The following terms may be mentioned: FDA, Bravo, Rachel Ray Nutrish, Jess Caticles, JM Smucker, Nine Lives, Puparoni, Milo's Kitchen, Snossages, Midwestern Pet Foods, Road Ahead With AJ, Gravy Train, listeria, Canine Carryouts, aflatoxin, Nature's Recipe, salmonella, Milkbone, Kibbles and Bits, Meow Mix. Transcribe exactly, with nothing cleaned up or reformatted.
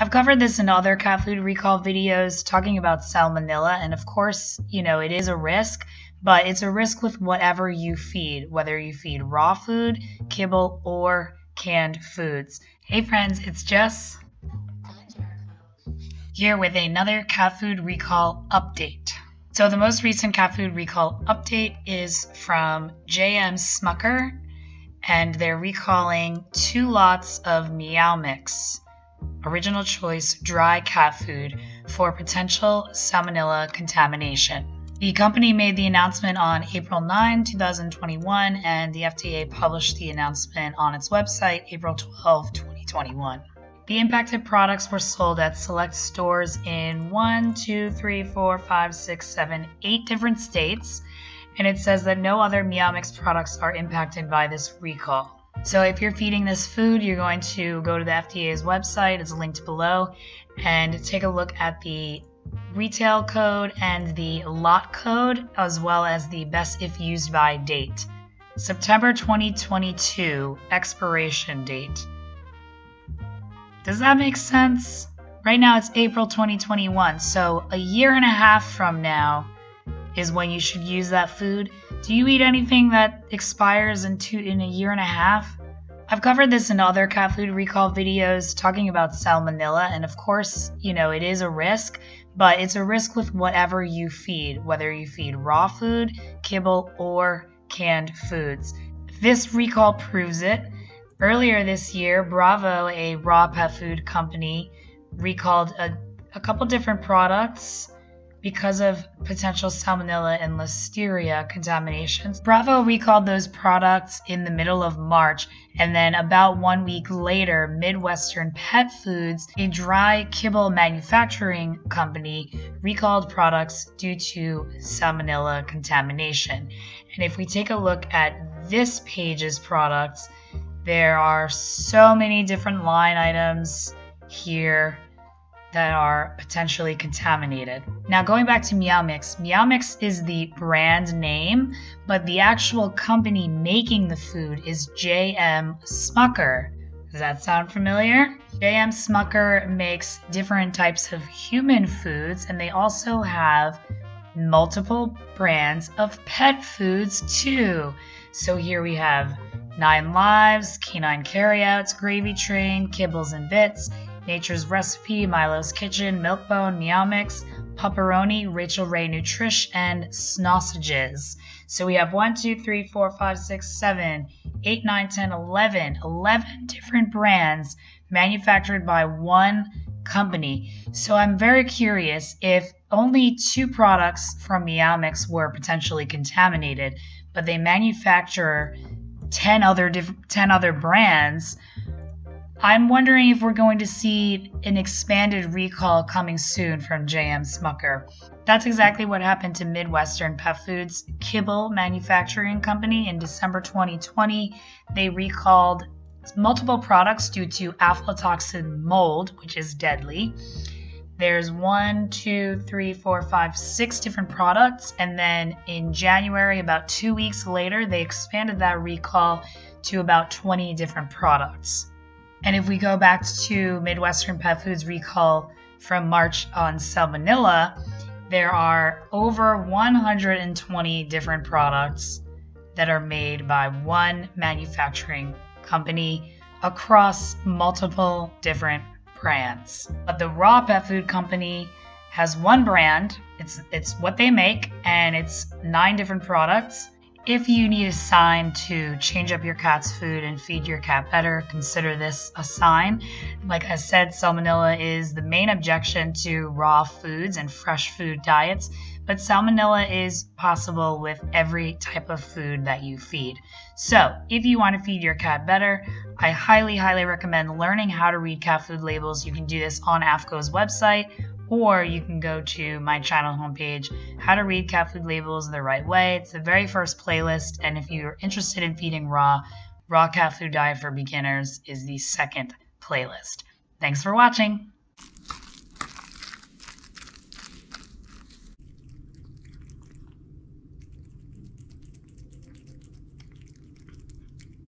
I've covered this in other cat food recall videos talking about salmonella, and of course, you know, it is a risk, but it's a risk with whatever you feed, whether you feed raw food, kibble, or canned foods. Hey friends, it's Jess here with another cat food recall update. So the most recent cat food recall update is from J M Smucker, and they're recalling two lots of Meow Mix, original choice dry cat food, for potential salmonella contamination. The company made the announcement on April ninth, two thousand twenty-one, and the F D A published the announcement on its website April twelfth, twenty twenty-one. The impacted products were sold at select stores in one, two, three, four, five, six, seven, eight different states, and it says that no other Meow Mix products are impacted by this recall. So if you're feeding this food, you're going to go to the F D A's website, it's linked below, and take a look at the retail code and the lot code, as well as the best if used by date. September twenty twenty-two expiration date. Does that make sense? Right now it's April twenty twenty-one, so a year and a half from now is when you should use that food. Do you eat anything that expires in, two, in a year and a half? I've covered this in other cat food recall videos talking about salmonella, and of course, you know, it is a risk, but it's a risk with whatever you feed, whether you feed raw food, kibble, or canned foods. This recall proves it. Earlier this year, Bravo, a raw pet food company, recalled a, a couple different products because of potential salmonella and listeria contaminations. Bravo recalled those products in the middle of March, and then about one week later, Midwestern Pet Foods, a dry kibble manufacturing company, recalled products due to salmonella contamination. And if we take a look at this page's products, there are so many different line items here that are potentially contaminated. Now, going back to Meow Mix, Meow Mix is the brand name, but the actual company making the food is J M Smucker. Does that sound familiar? J M Smucker makes different types of human foods, and they also have multiple brands of pet foods too. So here we have Nine Lives, Canine Carryouts, Gravy Train, Kibbles and Bits, Nature's Recipe, Milo's Kitchen, Milkbone, Meow Mix, Puparoni, Rachel Ray Nutrish, and Snossages. So we have one, two, three, four, five, six, seven, eight, nine, ten, eleven, eleven different brands manufactured by one company. So I'm very curious if only two products from Meow Mix were potentially contaminated, but they manufacture ten other, diff ten other brands. I'm wondering if we're going to see an expanded recall coming soon from J M Smucker. That's exactly what happened to Midwestern Pet Foods Kibble Manufacturing Company in December twenty twenty. They recalled multiple products due to aflatoxin mold, which is deadly. There's one, two, three, four, five, six different products. And then in January, about two weeks later, they expanded that recall to about twenty different products. And if we go back to Midwestern Pet Foods recall from March on salmonella, there are over one hundred twenty different products that are made by one manufacturing company across multiple different brands. But the raw pet food company has one brand, it's, it's what they make, and it's nine different products. If you need a sign to change up your cat's food and feed your cat better, consider this a sign. Like I said, salmonella is the main objection to raw foods and fresh food diets, but salmonella is possible with every type of food that you feed. So if you want to feed your cat better, I highly, highly recommend learning how to read cat food labels. You can do this on AFCO's website, or you can go to my channel homepage, How to Read Cat Food Labels the Right Way. It's the very first playlist, and if you're interested in feeding raw, Raw Cat Food Diet for Beginners is the second playlist. Thanks for watching.